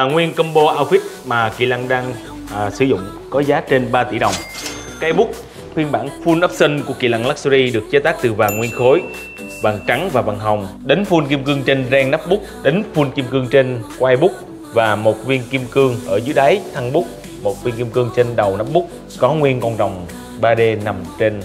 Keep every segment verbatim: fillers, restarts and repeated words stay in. À, nguyên combo outfit mà Kỳ Lân đang à, sử dụng có giá trên ba tỷ đồng. Cây bút phiên bản full option của Kỳ Lân Luxury được chế tác từ vàng nguyên khối, vàng trắng và vàng hồng, đính full kim cương trên ren nắp bút, đính full kim cương trên quai bút và một viên kim cương ở dưới đáy thân bút, một viên kim cương trên đầu nắp bút. Có nguyên con rồng ba D nằm trên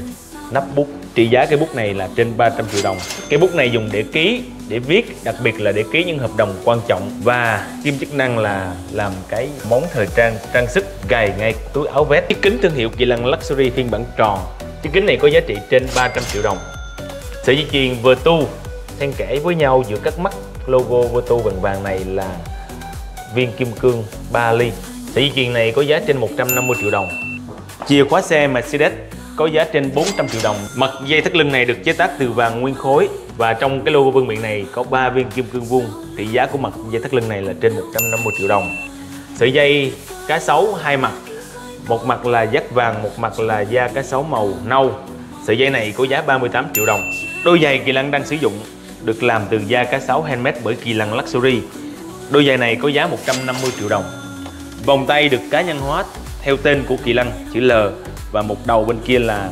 nắp bút. Trị giá cây bút này là trên ba trăm triệu đồng. Cây bút này dùng để ký, để viết, đặc biệt là để ký những hợp đồng quan trọng. Và kim chức năng là làm cái món thời trang, trang sức gài ngay túi áo vest. Chiếc kính thương hiệu Kỳ Lân Luxury phiên bản tròn. Chiếc kính này có giá trị trên ba trăm triệu đồng. Sợi dây chuyền Vertu xen kẽ với nhau giữa các mắt logo Vertu vàng vàng này là viên kim cương ba ly. Sợi dây chuyền này có giá trên một trăm năm mươi triệu đồng. Chìa khóa xe Mercedes có giá trên bốn trăm triệu đồng. Mặt dây thắt lưng này được chế tác từ vàng nguyên khối và trong cái logo vương miện này có ba viên kim cương vuông. Trị giá của mặt dây thắt lưng này là trên một trăm năm mươi triệu đồng. Sợi dây cá sấu hai mặt, một mặt là dát vàng, một mặt là da cá sấu màu nâu. Sợi dây này có giá ba mươi tám triệu đồng. Đôi giày Kỳ Lân đang sử dụng được làm từ da cá sấu handmade bởi Kỳ Lân Luxury. Đôi giày này có giá một trăm năm mươi triệu đồng. Vòng tay được cá nhân hóa theo tên của Kỳ Lân, chữ L, và một đầu bên kia là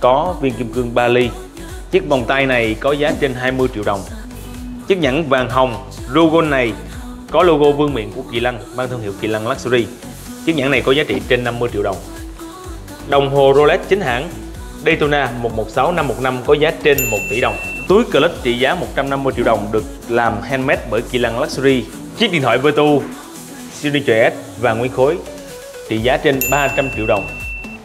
có viên kim cương ba ly. Chiếc vòng tay này có giá trên hai mươi triệu đồng. Chiếc nhẫn vàng hồng Rougon này có logo vương miện của Kỳ Lân, mang thương hiệu Kỳ Lân Luxury. Chiếc nhẫn này có giá trị trên năm mươi triệu đồng. Đồng hồ Rolex chính hãng Daytona một một sáu năm một năm có giá trên một tỷ đồng. Túi clutch trị giá một trăm năm mươi triệu đồng được làm handmade bởi Kỳ Lân Luxury. Chiếc điện thoại Vertu Signature S vàng nguyên khối trị giá trên ba trăm triệu đồng.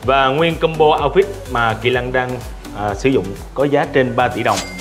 Và nguyên combo outfit mà Kỳ Lân đang à, sử dụng có giá trên ba tỷ đồng.